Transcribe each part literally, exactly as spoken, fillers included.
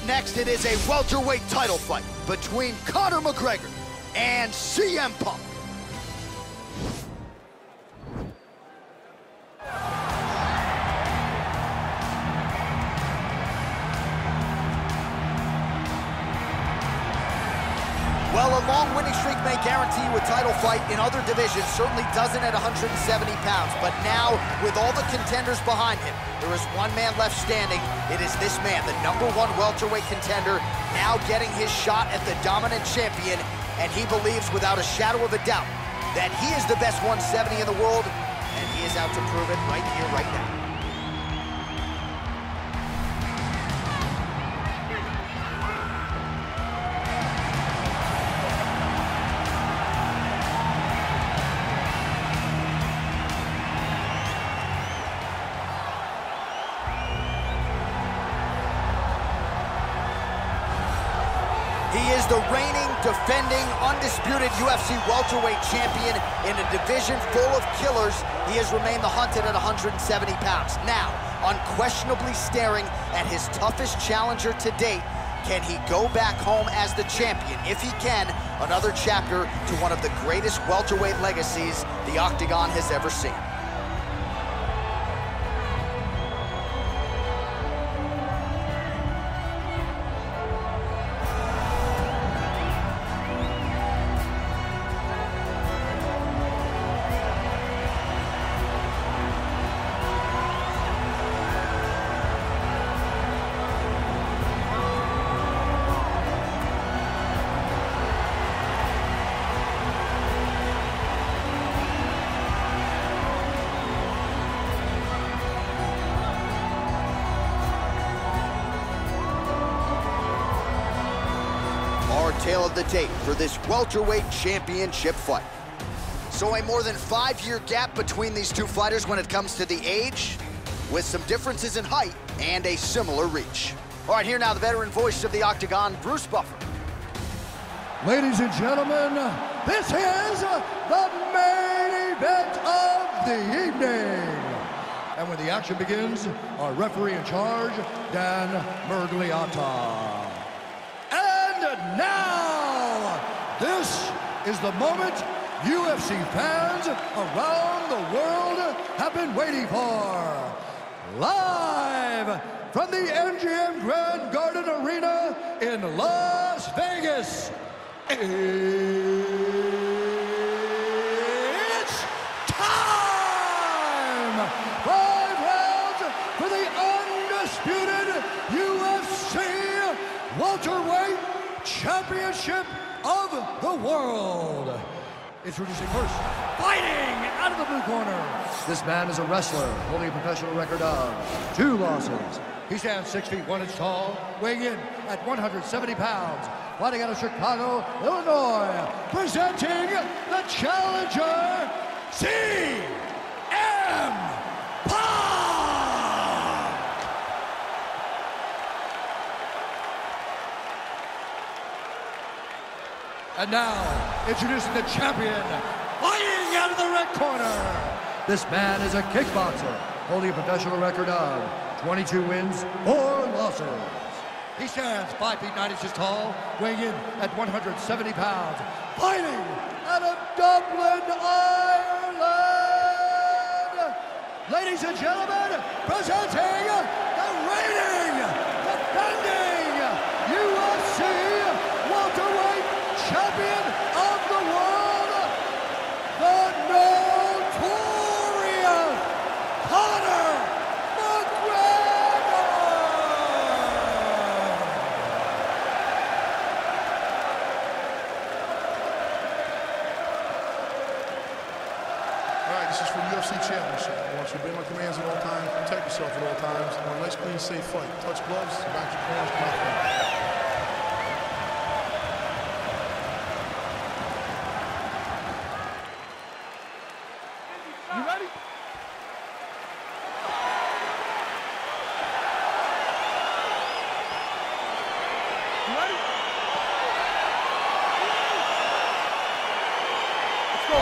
Up next, it is a welterweight title fight between Conor McGregor and C M Punk. Well, a long winning streak may guarantee you a title fight in other divisions, certainly doesn't at one hundred seventy pounds. But now, with all the contenders behind him, there is one man left standing. It is this man, the number one welterweight contender, now getting his shot at the dominant champion. And he believes without a shadow of a doubt that he is the best one seventy in the world, and he is out to prove it right here, right now. He is the reigning, defending, undisputed U F C welterweight champion in a division full of killers. He has remained the hunted at one hundred seventy pounds. Now, unquestionably staring at his toughest challenger to date, can he go back home as the champion? If he can, another chapter to one of the greatest welterweight legacies the Octagon has ever seen. Tail of the tape for this welterweight championship fight. So a more than five-year gap between these two fighters when it comes to the age, with some differences in height and a similar reach. All right, here now, the veteran voice of the Octagon, Bruce Buffer. Ladies and gentlemen, this is the main event of the evening. And when the action begins, our referee in charge, Dan Bergliani. Now, this is the moment U F C fans around the world have been waiting for. Live from the M G M Grand Garden Arena in Las Vegas, it's time! Five rounds for the undisputed U F C welterweight championship of the world. Introducing first, fighting out of the blue corner. This man is a wrestler holding a professional record of two losses. He stands six feet one inch tall, weighing in at one hundred seventy pounds. Fighting out of Chicago, Illinois, presenting the challenger, C M And now, introducing the champion, fighting out of the red corner. This man is a kickboxer, holding a professional record of twenty-two wins, four losses. He stands five feet nine inches tall, weighing in at one hundred seventy pounds, fighting out of Dublin, Ireland. Ladies and gentlemen, presenting the reigning, defending U F C welterweight champion of the world, the notorious Conor McGregor. All right, this is from U F C Championship. I want you to be in my commands at all times, protect yourself at all times, and a nice, clean, safe fight. Touch gloves, back your corners, come out.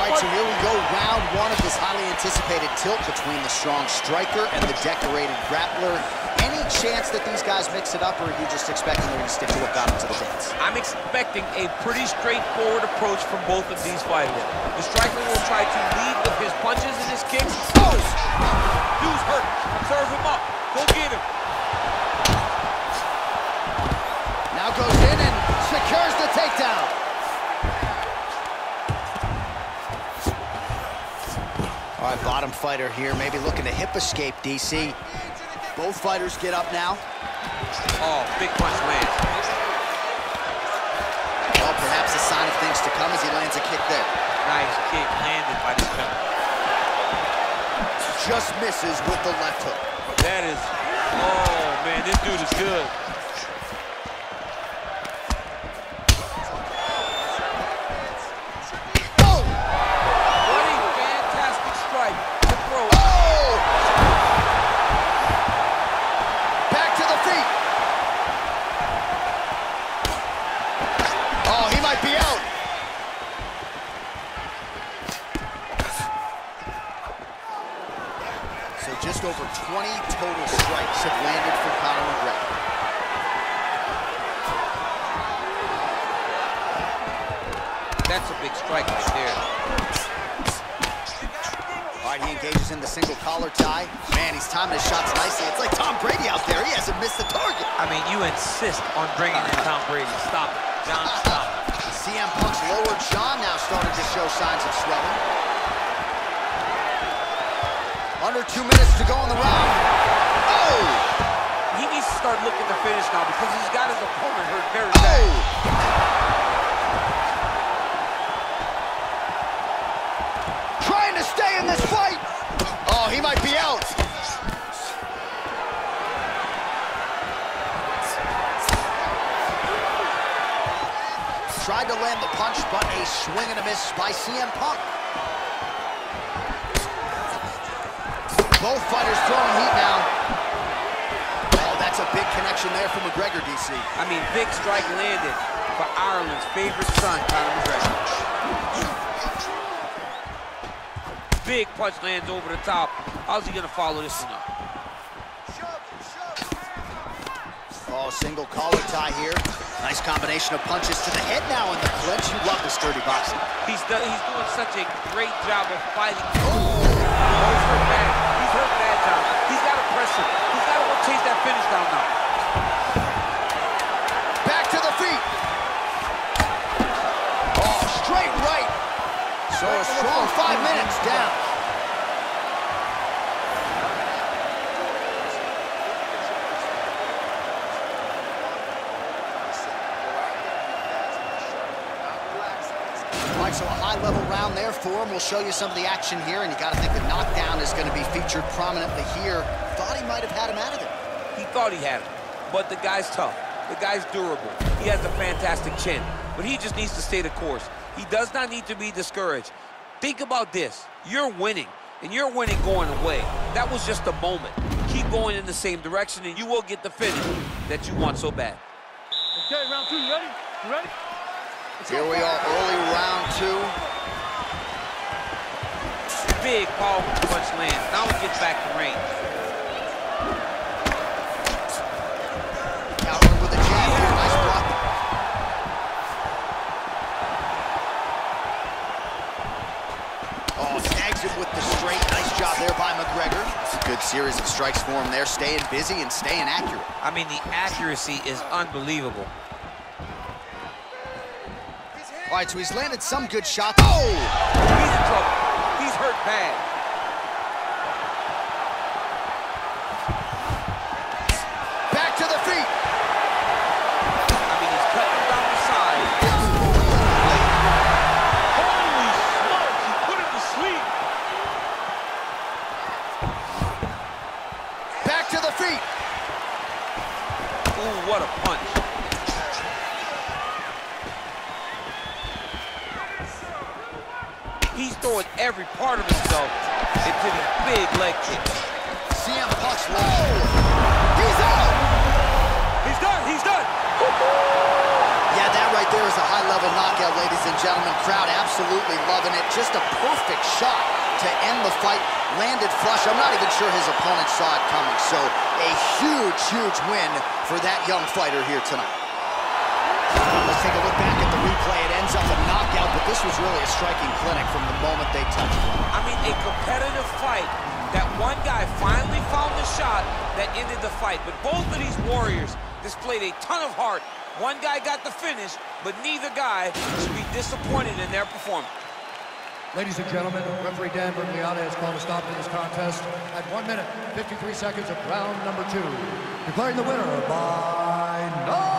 All right, so here we go. Round one of this highly anticipated tilt between the strong striker and the decorated grappler. Any chance that these guys mix it up, or are you just expecting them to stick to what got them to the dance? I'm expecting a pretty straightforward approach from both of these fighters. The striker will try to lead with his punches and his kicks. Oh! Dude's hurt. Serve him up. Go get him. Now goes in and secures the takedown. All right, bottom fighter here, maybe looking to hip escape, D C. Both fighters get up now. Oh, big punch lands. Well, perhaps a sign of things to come as he lands a kick there. Nice kick landed by this fellow. Just misses with the left hook. That is, oh man, this dude is good. So just over twenty total strikes have landed for Conor McGregor. That's a big strike right there. All right, he engages in the single collar tie. Man, he's timing his shots nicely. It's like Tom Brady out there. He hasn't missed the target. I mean, you insist on bringing in Tom Brady. Stop it. John, stop it. C M Punk's lower jaw now starting to show signs of swelling. Under two minutes to go in the round. Oh! He needs to start looking to finish now because he's got his opponent hurt very bad. Oh! Trying to stay in this fight. Oh, he might be out. Tried to land the punch, but a swing and a miss by C M Punk. Both fighters throwing heat now. Oh, that's a big connection there for McGregor, D C. I mean, big strike landed for Ireland's favorite son, Conor McGregor. Big punch lands over the top. How's he gonna follow this one up? Oh, single collar tie here. Nice combination of punches to the head now in the clinch. You love this dirty boxing. He's, do he's doing such a great job of fighting. Oh. He's got to press him. He's got to go chase that finish down now. Back to the feet. Oh, straight right. So a strong five minutes down. All right, so a high-level round there for him. We'll show you some of the action here, and you got to think the knockdown is going to be featured prominently here. Thought he might have had him out of it. He thought he had him, but the guy's tough. The guy's durable. He has a fantastic chin, but he just needs to stay the course. He does not need to be discouraged. Think about this. You're winning, and you're winning going away. That was just a moment. Keep going in the same direction, and you will get the finish that you want so bad. Okay, round two, you ready? You ready? Here we are, early round two. Big powerful punch lands. Now he gets back to range. Counter with a jab here. Nice block. Oh, snags it with the straight. Nice job there by McGregor. It's a good series of strikes for him there. Staying busy and staying accurate. I mean, the accuracy is unbelievable. All right, so he's landed some good shots. Oh! He's in trouble. He's hurt bad. Back to the feet. I mean, he's cutting down the side. Holy smokes, he put him to sleep. Back to the feet. Ooh, what a punch. He's throwing every part of himself into these big leg kicks. C M Punk's low. He's out. He's done. He's done. Yeah, that right there is a high-level the knockout, ladies and gentlemen. Crowd absolutely loving it. Just a perfect shot to end the fight. Landed flush. I'm not even sure his opponent saw it coming. So a huge, huge win for that young fighter here tonight. Let's take a look back at the replay. It ends up a knockout, but this was really a striking clinic from the moment they touched one. I mean, a competitive fight. That one guy finally found the shot that ended the fight. But both of these warriors displayed a ton of heart. One guy got the finish, but neither guy should be disappointed in their performance. Ladies and gentlemen, referee Dan Bergliani has called a stop to this contest at one minute, fifty-three seconds of round number two. Declaring the winner by nine.